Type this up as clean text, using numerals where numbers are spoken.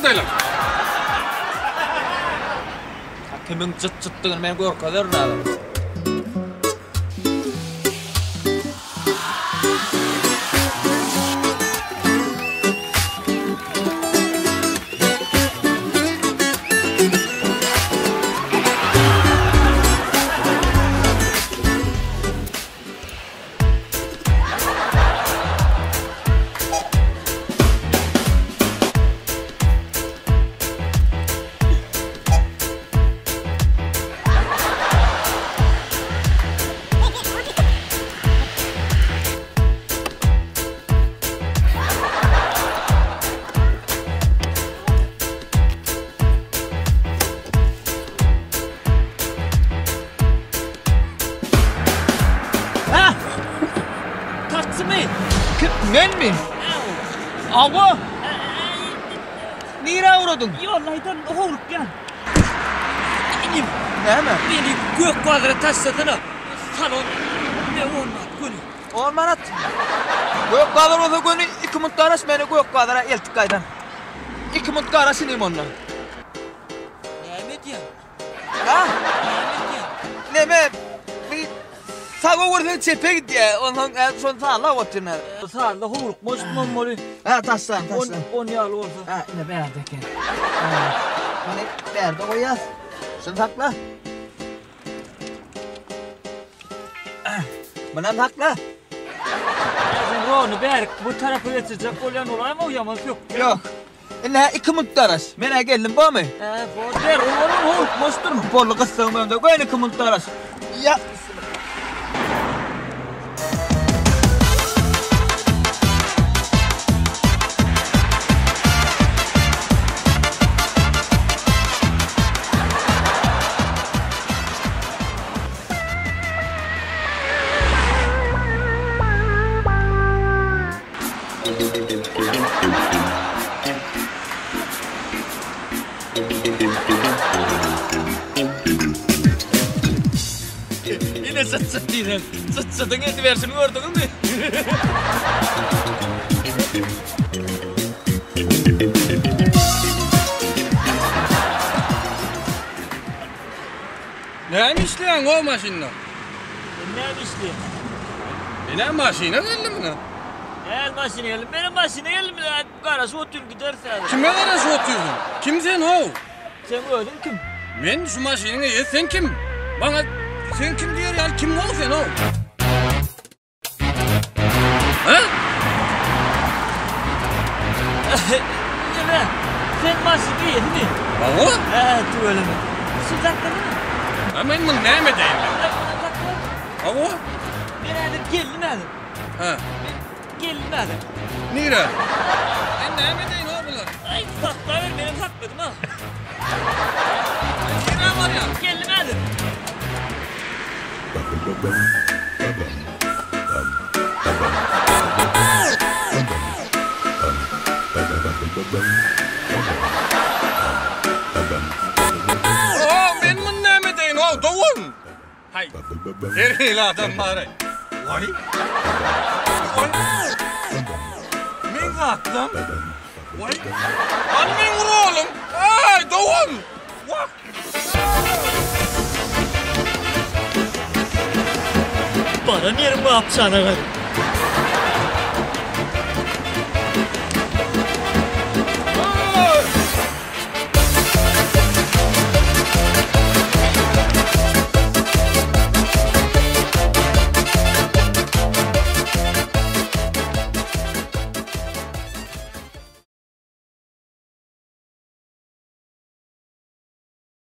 adaylar. Kimin cıt cıttığını ben korkuyorum abi. Ben miyim? Ağa! Nereye uğradın? Yollaydan uğrup gel. Benim, ne mi? Benim gök kadar taş satına salon ne olmadı gönül. Olman attın ya. Gök kadar olsa gönül, iki mutlu arası beni gök kadara eltik kaydan. İki mutlu arası neyim onunla? Neymet ya? Ha? Neymet ya? Neymet? Sağol gördüğün çepe gitti ya, ondan sonra sağla oturduğuna. Sağla huruk, mozutmam moli. Ha, taşlan, taşlan. On yağlı olsa. Ha, ne berdeki. Hani berde o yaz. Şunu takla. Bana takla. Sen onu berk, bu tarafı geçecek olan olay mı uyamak yok? Yok. Ne iki mutlu araç. Bana geldin bu mu? He, bu der, onun huruk, mozuttur mu? Borlu kız sığmıyorum da, koyun iki mutlu araç. Ya. Yine zıt zıt değilim. Zıt zıtın eti versiyonu gördün mü? Neymiş lan o maşinla? Neymiş lan? Benim maşine geldi mi lan? Eğer maşine geldi, benim maşine geldi mi lan? Karası otur gider sen. Kime karası oturdun? Kimsin o? Sen öldün kim? Ben şu maşinine ye, sen kim? Bana sen kim diyor ya, kim ol sen o? Ha? Sen maşini yedin mi? Bana o? Evet, öyle mi? Siz hakkında mı? Ben bunu neyime deyim ben? Bana o? Ben adım gelin adım. Ha? Gelin adım. Nire? Ben neyime deyim o bunlar? Ay, sakla ver, benim takmadım ha. Nire var ya? Gelin adım. Ben bunu neyime deyin o, doğun! Hayır, yeriyle adam var. Vay! Ben kalktım. Vay! Lan ben vur oğlum! Ay, doğun! Vay! Bana niye bu yapacağına kadar?